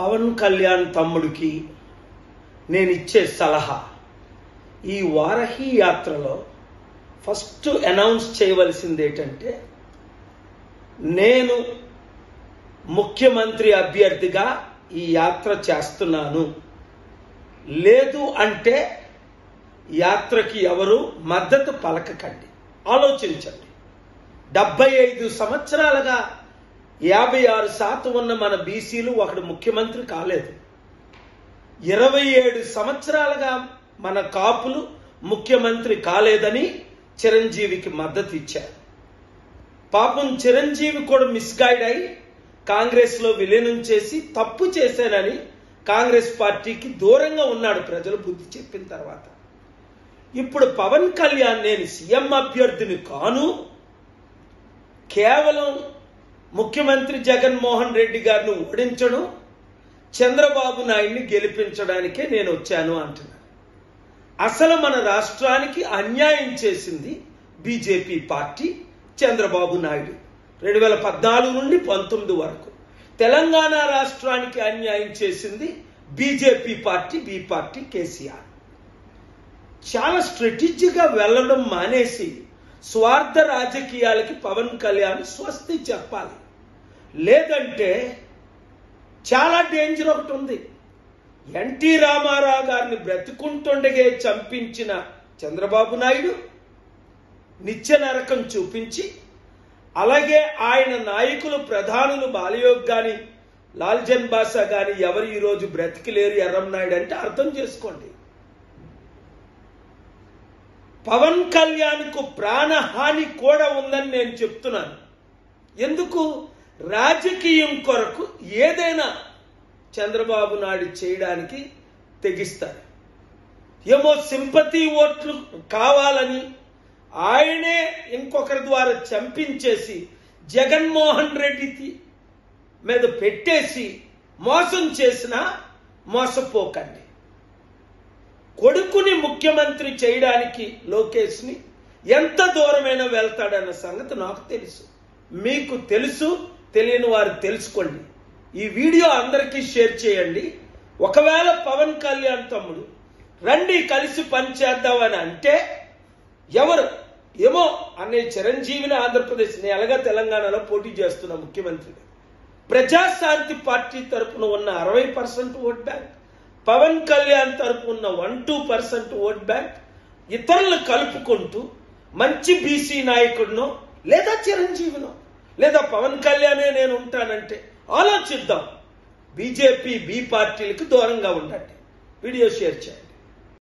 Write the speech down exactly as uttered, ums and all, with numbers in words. పవన్ కళ్యాణ్ తమ్ముడికి నేను ఇచ్చే సలహా ఈ వారహి యాత్రలో ఫస్ట్ అనౌన్స్ చేయవలసింది ఏంటంటే నేను ముఖ్యమంత్రి అభ్యర్థిగా ఈ యాత్ర చేస్తున్నాను లేదు అంటే యాత్రకి ఎవరు మద్దతు పలకకండి ఆలోచించండి డెబ్బై ఐదు సంవత్సరాలుగా యాభై ఆరు శాతం ఉన్న మన బీసీలు ఒకడు ముఖ్యమంత్రి కాలేదు ఇరవై ఏడు సంవత్సరాలుగా మన కాపులు ముఖ్యమంత్రి కాలేదని చిరంజీవికి మద్దతు ఇచ్చారు పాపం చిరంజీవి కూడా మిస్గైడ్ అయి కాంగ్రెస్ లో విలీనం చేసి తప్పు చేశానని కాంగ్రెస్ పార్టీకి దూరంగా ఉన్నాడు ప్రజలు బుద్ధి చెప్పిన తర్వాత ఇప్పుడు పవన్ కళ్యాణ్ నేను సీఎం అభ్యర్థిని కాను కేవలం ముఖ్యమంత్రి జగన్ మోహన్ రెడ్డి గారిని ఓడించడం చంద్రబాబు నాయుడిని గెలిపించడానికే నేను వచ్చాను అంటున్నాను అసలు మన రాష్ట్రానికి అన్యాయం చేసింది బీజేపీ పార్టీ చంద్రబాబు నాయుడు రెండు వేల పద్నాలుగు నుండి పంతొమ్మిది వరకు తెలంగాణ రాష్ట్రానికి అన్యాయం చేసింది BJP party B party KCR చాలా స్ట్రాటజీగా వెళ్ళడం మానేసి స్వార్థ రాజకీయాలకు పవన్ కళ్యాణ్ స్వస్తి చెప్పాలి లేదంటే చాలా డేంజర్ ఒకటి ఉంది ఎన్టీ రామారావు గారిని బ్రతికుంటుండగే చంపించిన చంద్రబాబు నాయుడు నిత్య నరకం చూపించి అలాగే ఆయన నాయకులు ప్రధానులు బాలయోగ్ గాని లాల్జన్ బాసా గాని ఎవరు ఈ రోజు బ్రతికి లేరు ఎర్రం నాయుడు అంటే అర్థం చేసుకోండి పవన్ కళ్యాణ్ కు ప్రాణహాని కూడా ఉందని నేను చెప్తున్నాను ఎందుకు రాజకీయం కొరకు ఏదైనా చంద్రబాబు నాయుడు చేయడానికి తెగిస్తారు ఏమో సింపతి ఓట్లు కావాలని ఆయనే ఇంకొకరి ద్వారా చంపించేసి జగన్మోహన్ రెడ్డి మీద పెట్టేసి మోసం చేసినా మోసపోకండి కొడుకుని ముఖ్యమంత్రి చేయడానికి లోకేష్ని ఎంత దూరమైనా వెళ్తాడన్న సంగతి నాకు తెలుసు మీకు తెలుసు తెలియని వారు తెలుసుకోండి ఈ వీడియో అందరికీ షేర్ చేయండి ఒకవేళ పవన్ కళ్యాణ్ తమ్ముడు రండి కలిసి పనిచేద్దామని అంటే ఎవరు ఏమో అనే చిరంజీవిని ఆంధ్రప్రదేశ్ ఎలాగా తెలంగాణలో పోటీ చేస్తున్న ముఖ్యమంత్రి ప్రజాశాంతి పార్టీ తరపున ఉన్న అరవై percent vote bank Pawan Kalyan తరపు ఉన్న one two percent vote bank ఇతరులు కలుపుకుంటూ మంచి బీసీ నాయకుడినో లేదా చిరంజీవినో లేదా పవన్ కళ్యాణే నేను ఉంటానంటే ఆలోచిద్దాం బీజేపీ బీ పార్టీలకు దూరంగా ఉండండి వీడియో షేర్ చేయండి